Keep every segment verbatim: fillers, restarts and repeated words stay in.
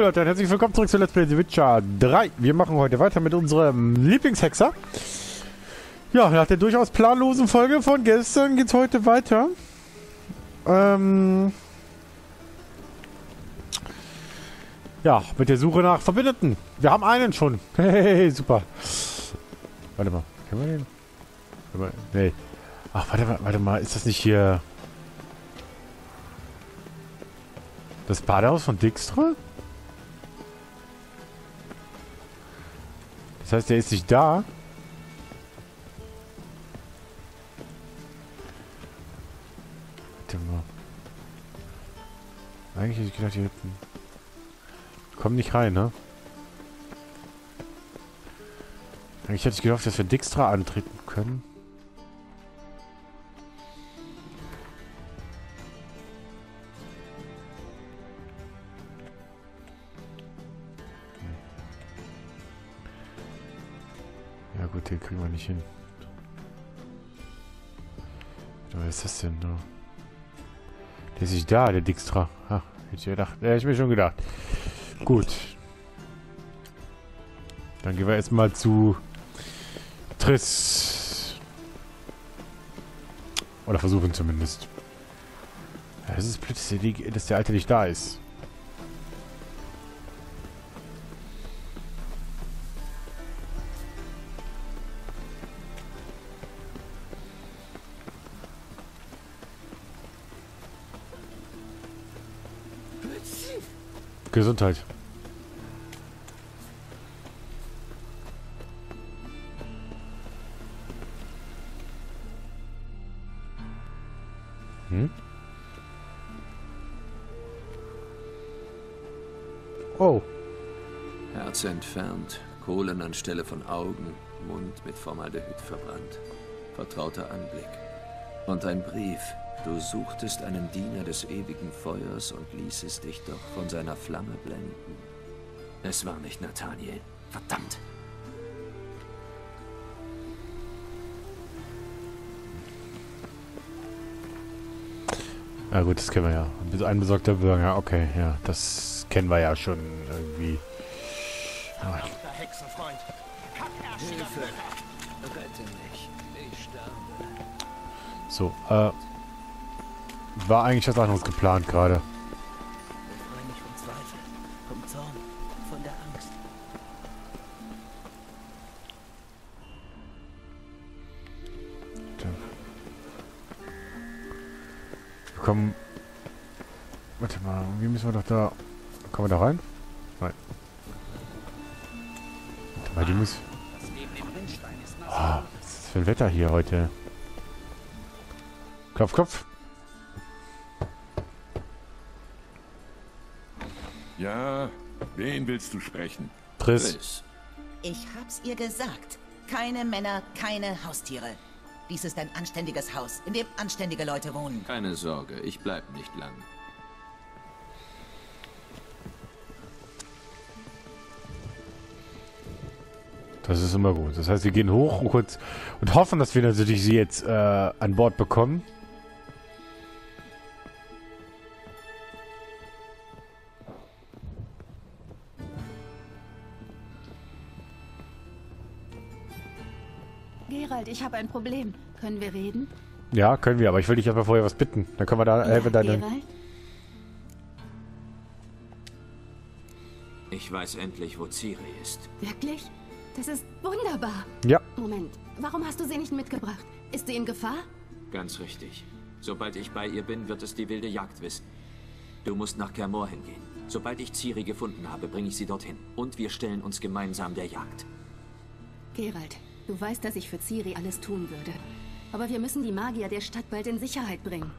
Hallo Leute und herzlich willkommen zurück zu Let's Play The Witcher drei. Wir machen heute weiter mit unserem Lieblingshexer. Ja, nach der durchaus planlosen Folge von gestern geht's heute weiter. Ähm ja, mit der Suche nach Verbündeten. Wir haben einen schon. Hey, super. Warte mal, können wir den? Können wir, nee. Ach, warte mal, warte mal, ist das nicht hier... das Badehaus von Dijkstra? Das heißt, der ist nicht da. Warte mal. Eigentlich hätte ich gedacht, die hätten... kommen nicht rein, ne? Eigentlich hätte ich gedacht, dass wir Dijkstra antreten können. Den kriegen wir nicht hin. Wer ist das denn? Der ist nicht da, der Dijkstra. Ha, hätte ich gedacht. Ja, hätte ich mir schon gedacht. Gut. Dann gehen wir erstmal zu Triss. Oder versuchen zumindest. Ja, das ist blöd, dass der Alte nicht da ist. Gesundheit. Hm? Oh. Herz entfernt, Kohlen anstelle von Augen, Mund mit Formaldehyd verbrannt. Vertrauter Anblick. Und ein Brief. Du suchtest einen Diener des ewigen Feuers und ließest dich doch von seiner Flamme blenden. Es war nicht Nathaniel. Verdammt! Ah gut, das kennen wir ja. Ein besorgter Bürger, okay, ja. Das kennen wir ja schon irgendwie. Ah. Hexenfreund! Hilfe! Rette mich! Ich sterbe! So, äh... war eigentlich was anderes geplant gerade. Ich freue mich vom Zweifel, vom Zorn, von der Angst. Wir kommen... warte mal, wie müssen wir doch da... kommen wir da rein? Nein. Warte mal, die muss... oh, was ist das für ein Wetter hier heute? Klopf, klopf. Ja, wen willst du sprechen? Triss. Ich hab's ihr gesagt. Keine Männer, keine Haustiere. Dies ist ein anständiges Haus, in dem anständige Leute wohnen. Keine Sorge, ich bleib nicht lang. Das ist immer gut. Das heißt, wir gehen hoch und, kurz und hoffen, dass wir natürlich sie jetzt äh, an Bord bekommen. Ich habe ein Problem. Können wir reden? Ja, können wir, aber ich will dich erstmal vorher was bitten. Dann können wir da helfen. Ja, deine... ich weiß endlich, wo Ciri ist. Wirklich? Das ist wunderbar. Ja. Moment, warum hast du sie nicht mitgebracht? Ist sie in Gefahr? Ganz richtig. Sobald ich bei ihr bin, wird es die wilde Jagd wissen. Du musst nach Kermor hingehen. Sobald ich Ciri gefunden habe, bringe ich sie dorthin. Und wir stellen uns gemeinsam der Jagd. Geralt. Du weißt, dass ich für Ciri alles tun würde. Aber wir müssen die Magier der Stadt bald in Sicherheit bringen.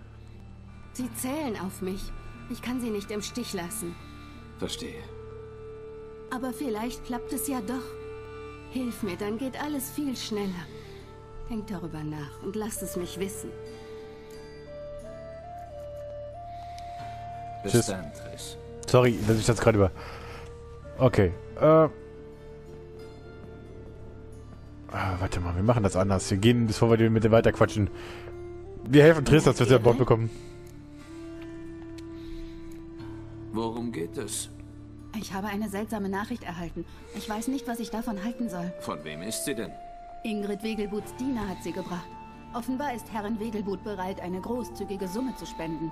Sie zählen auf mich. Ich kann sie nicht im Stich lassen. Verstehe. Aber vielleicht klappt es ja doch. Hilf mir, dann geht alles viel schneller. Denk darüber nach und lass es mich wissen. Bis dann, Triss. Sorry, dass ich das gerade über... okay, äh... ah, warte mal, wir machen das anders. Wir gehen, bevor wir mit dem weiter quatschen. Wir helfen Triss, dass wir sie an Bord bekommen. Worum geht es? Ich habe eine seltsame Nachricht erhalten. Ich weiß nicht, was ich davon halten soll. Von wem ist sie denn? Ingrid Wegelbuts Diener hat sie gebracht. Offenbar ist Herrin Wegelbut bereit, eine großzügige Summe zu spenden.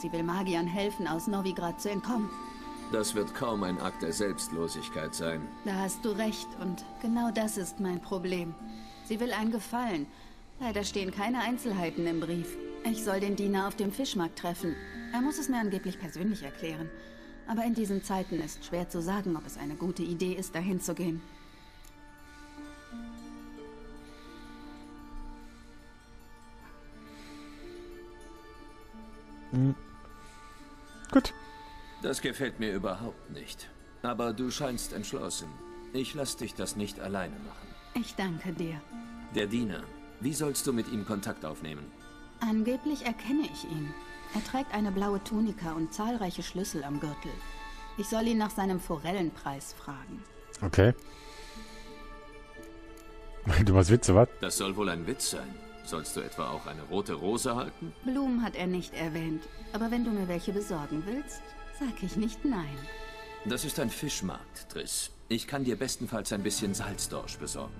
Sie will Magiern helfen, aus Novigrad zu entkommen. Das wird kaum ein Akt der Selbstlosigkeit sein. Da hast du recht und genau das ist mein Problem. Sie will einen Gefallen. Leider stehen keine Einzelheiten im Brief. Ich soll den Diener auf dem Fischmarkt treffen. Er muss es mir angeblich persönlich erklären. Aber in diesen Zeiten ist schwer zu sagen, ob es eine gute Idee ist, dahin zu gehen. Hm. Gut. Das gefällt mir überhaupt nicht. Aber du scheinst entschlossen. Ich lasse dich das nicht alleine machen. Ich danke dir. Der Diener. Wie sollst du mit ihm Kontakt aufnehmen? Angeblich erkenne ich ihn. Er trägt eine blaue Tunika und zahlreiche Schlüssel am Gürtel. Ich soll ihn nach seinem Forellenpreis fragen. Okay. Du machst Witze, was? Das soll wohl ein Witz sein. Sollst du etwa auch eine rote Rose halten? Blumen hat er nicht erwähnt. Aber wenn du mir welche besorgen willst, sag ich nicht nein. Das ist ein Fischmarkt, Triss. Ich kann dir bestenfalls ein bisschen Salzdorsch besorgen.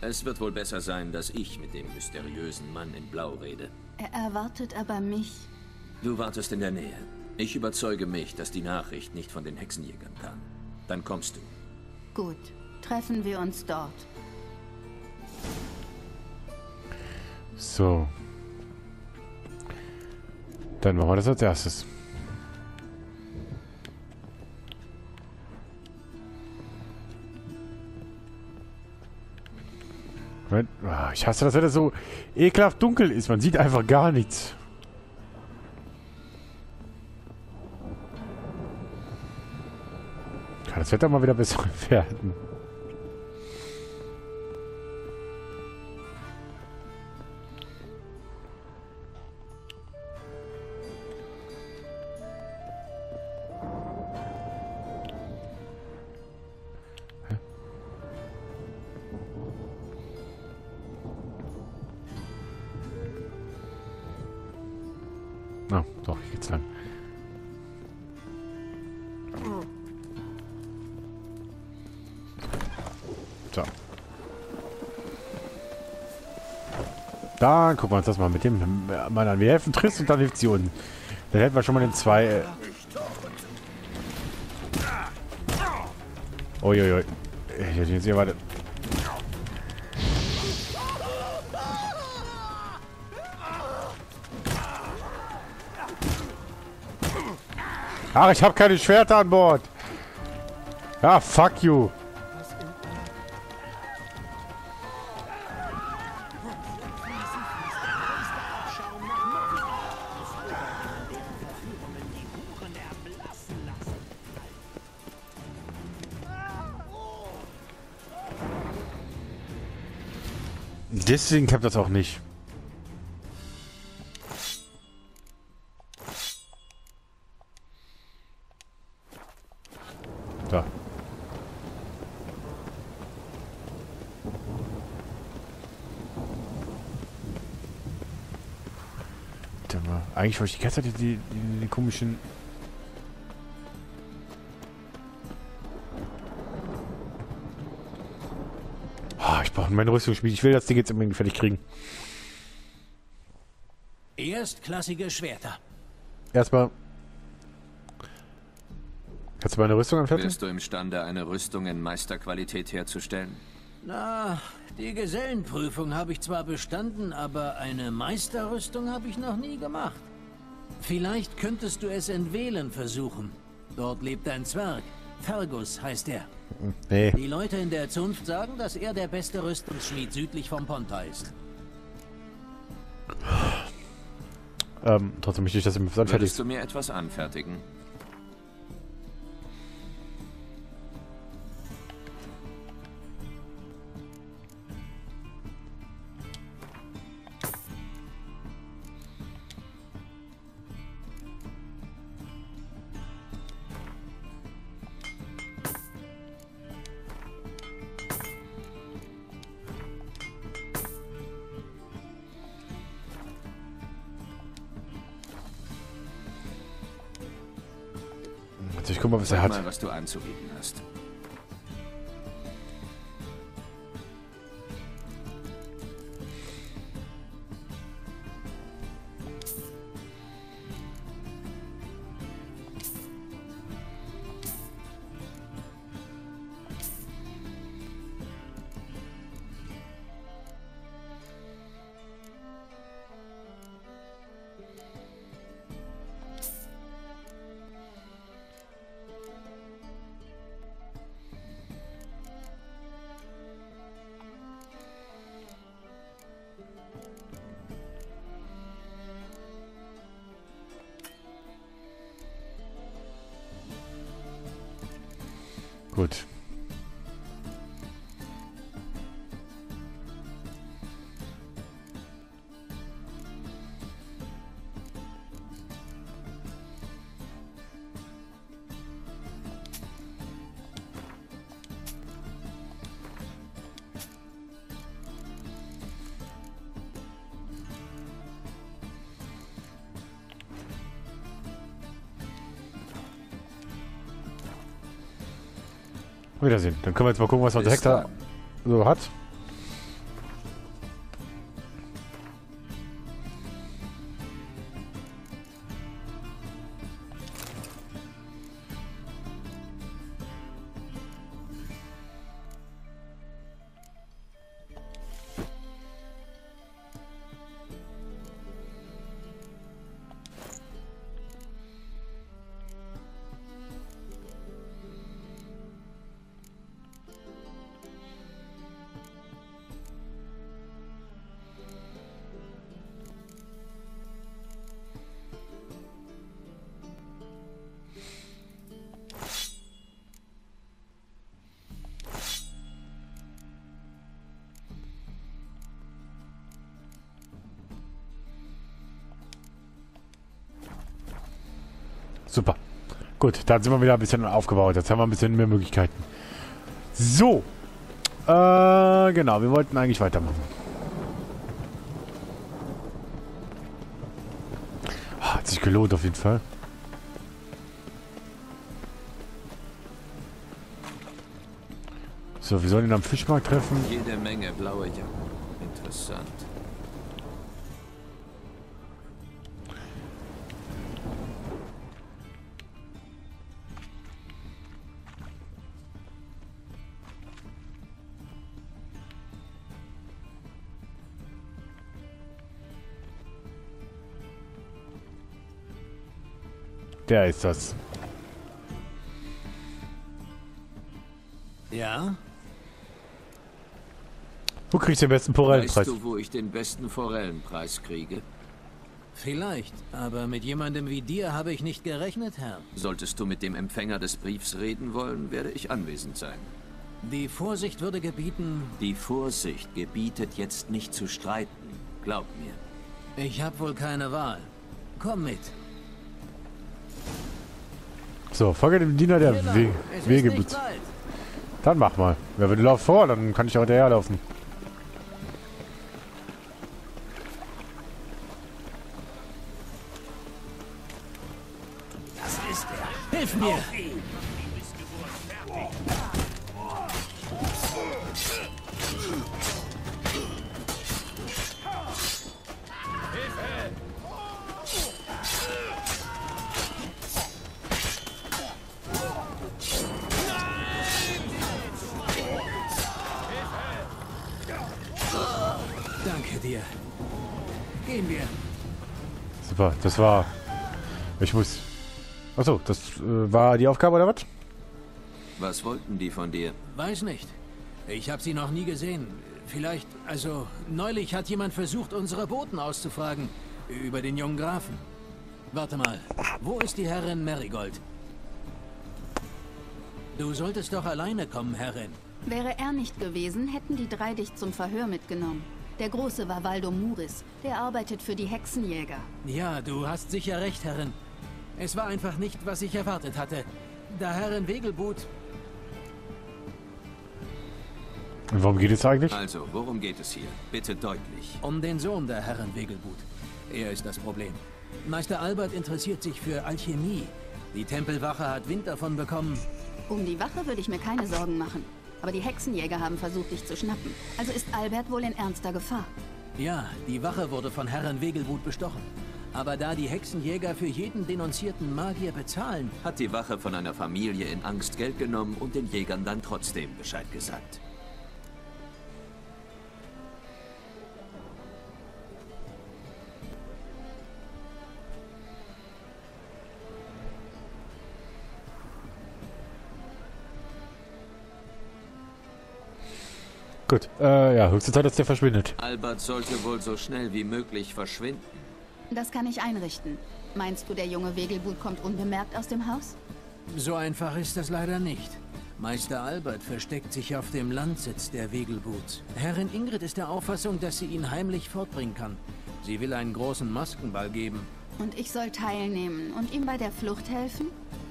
Es wird wohl besser sein, dass ich mit dem mysteriösen Mann in Blau rede. Er erwartet aber mich. Du wartest in der Nähe. Ich überzeuge mich, dass die Nachricht nicht von den Hexenjägern kam. Dann kommst du. Gut, treffen wir uns dort. So. Dann machen wir das als erstes. Ich hasse das, wenn das so ekelhaft dunkel ist. Man sieht einfach gar nichts. Kann das Wetter mal wieder besser werden. Na, oh, doch, ich geht's lang. So. Dann gucken wir uns das mal mit dem Mann an. Wir helfen Triss und dann hilft sie unten. Dann hätten wir schon mal den zwei. Äh Uiuiui. Ich hätte jetzt hier weiter. Ach, ich habe keine Schwerter an Bord. Ah, fuck you. Deswegen klappt das auch nicht. Eigentlich wollte ich die ganze Zeit die, die, die komischen... Oh, ich brauche mein Rüstungsspiel. Ich will das Ding jetzt unbedingt fertig kriegen. Erstklassige Schwerter. Erstmal... Kannst du meine Rüstung anfertigen? Bist du imstande, eine Rüstung in Meisterqualität herzustellen? Na, die Gesellenprüfung habe ich zwar bestanden, aber eine Meisterrüstung habe ich noch nie gemacht. Vielleicht könntest du es in Wehlen versuchen. Dort lebt ein Zwerg. Fergus heißt er. Nee. Die Leute in der Zunft sagen, dass er der beste Rüstungsschmied südlich vom Ponta ist. Ähm, trotzdem möchte ich das im Versand fertig. Willst du mir etwas anfertigen? So, ich guck mal, was Sag er hat. Mal, was du anzubieten hast. Gut. Wiedersehen. Dann können wir jetzt mal gucken, was er direkt da so hat. Super. Gut, da sind wir wieder ein bisschen aufgebaut. Jetzt haben wir ein bisschen mehr Möglichkeiten. So. Äh, genau, wir wollten eigentlich weitermachen. Oh, hat sich gelohnt auf jeden Fall. So, wir sollen ihn am Fischmarkt treffen. Jede Menge blaue Jacken. Interessant. Der ist das. Ja? Wo kriegst du den besten Forellenpreis? Weißt du, wo ich den besten Forellenpreis kriege? Vielleicht, aber mit jemandem wie dir habe ich nicht gerechnet, Herr. Solltest du mit dem Empfänger des Briefs reden wollen, werde ich anwesend sein. Die Vorsicht würde gebieten... Die Vorsicht gebietet jetzt nicht zu streiten, glaub mir. Ich habe wohl keine Wahl. Komm mit. So, folge dem Diener der We Wegelbut. Dann mach mal. Wer will lauf vor, dann kann ich auch hinterherlaufen. Das ist er. Hilf mir! Das war... Ich muss... Achso, das äh, war die Aufgabe, oder was? Was wollten die von dir? Weiß nicht. Ich habe sie noch nie gesehen. Vielleicht... Also, neulich hat jemand versucht, unsere Boten auszufragen. Über den jungen Grafen. Warte mal. Wo ist die Herrin Marigold? Du solltest doch alleine kommen, Herrin. Wäre er nicht gewesen, hätten die drei dich zum Verhör mitgenommen. Der Große war Waldo Muris. Der arbeitet für die Hexenjäger. Ja, du hast sicher recht, Herrin. Es war einfach nicht, was ich erwartet hatte. Da Herrin Wegelbut... Und worum geht es eigentlich? Also, worum geht es hier? Bitte deutlich. Um den Sohn der Herrin Wegelbut. Er ist das Problem. Meister Albert interessiert sich für Alchemie. Die Tempelwache hat Wind davon bekommen. Um die Wache würde ich mir keine Sorgen machen. Aber die Hexenjäger haben versucht, dich zu schnappen. Also ist Albert wohl in ernster Gefahr. Ja, die Wache wurde von Herren Wegelbut bestochen. Aber da die Hexenjäger für jeden denunzierten Magier bezahlen, hat die Wache von einer Familie in Angst Geld genommen und den Jägern dann trotzdem Bescheid gesagt. Gut, äh, ja, höchste Zeit, dass der verschwindet. Albert sollte wohl so schnell wie möglich verschwinden. Das kann ich einrichten. Meinst du, der junge Wegelbut kommt unbemerkt aus dem Haus? So einfach ist das leider nicht. Meister Albert versteckt sich auf dem Landsitz der Wegelbuts. Herrin Ingrid ist der Auffassung, dass sie ihn heimlich fortbringen kann. Sie will einen großen Maskenball geben. Und ich soll teilnehmen und ihm bei der Flucht helfen?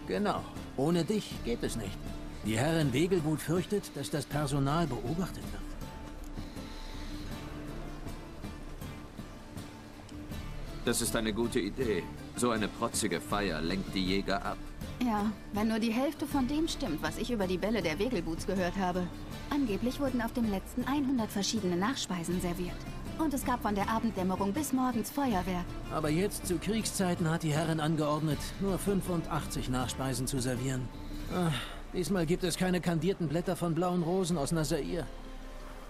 Genau. Ohne dich geht es nicht. Die Herrin Wegelbut fürchtet, dass das Personal beobachtet wird. Das ist eine gute Idee. So eine protzige Feier lenkt die Jäger ab. Ja, wenn nur die Hälfte von dem stimmt, was ich über die Bälle der Wegelbuts gehört habe. Angeblich wurden auf dem letzten hundert verschiedene Nachspeisen serviert. Und es gab von der Abenddämmerung bis morgens Feuerwerk. Aber jetzt zu Kriegszeiten hat die Herrin angeordnet, nur fünfundachtzig Nachspeisen zu servieren. Ach, diesmal gibt es keine kandierten Blätter von blauen Rosen aus Nasair.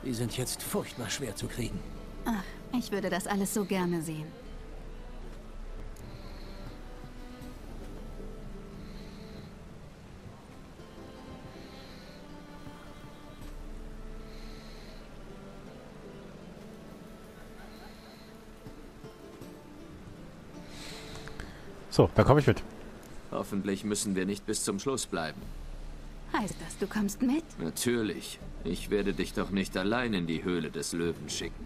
Die sind jetzt furchtbar schwer zu kriegen. Ach, ich würde das alles so gerne sehen. So, da komme ich mit. Hoffentlich müssen wir nicht bis zum Schluss bleiben. Heißt das, du kommst mit? Natürlich. Ich werde dich doch nicht allein in die Höhle des Löwen schicken.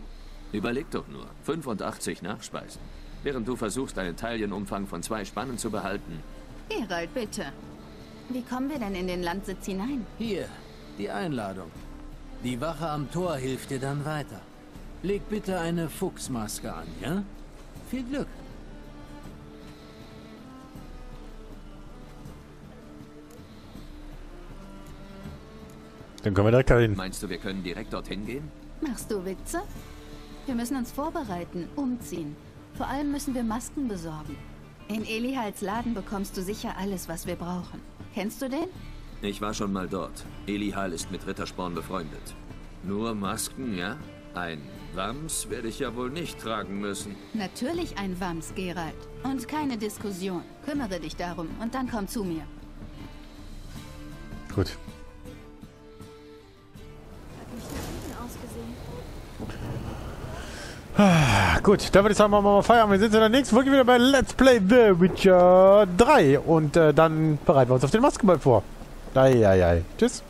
Überleg doch nur, fünfundachtzig Nachspeisen. Während du versuchst, einen Taillenumfang von zwei Spannen zu behalten. Gerald, bitte. Wie kommen wir denn in den Landsitz hinein? Hier, die Einladung. Die Wache am Tor hilft dir dann weiter. Leg bitte eine Fuchsmaske an, ja? Viel Glück. Dann können wir da keinen. Meinst du, wir können direkt dorthin gehen? Machst du Witze? Wir müssen uns vorbereiten, umziehen. Vor allem müssen wir Masken besorgen. In Elihals Laden bekommst du sicher alles, was wir brauchen. Kennst du den? Ich war schon mal dort. Elihal ist mit Rittersporn befreundet. Nur Masken, ja? Ein Wams werde ich ja wohl nicht tragen müssen. Natürlich ein Wams, Gerald. Und keine Diskussion. Kümmere dich darum und dann komm zu mir. Gut. Gut, dann würde ich sagen, machen wir mal Feierabend. Wir sind in der nächsten Folge wieder bei Let's Play The Witcher drei. Und äh, dann bereiten wir uns auf den Maskenball vor. Eieiei. Tschüss.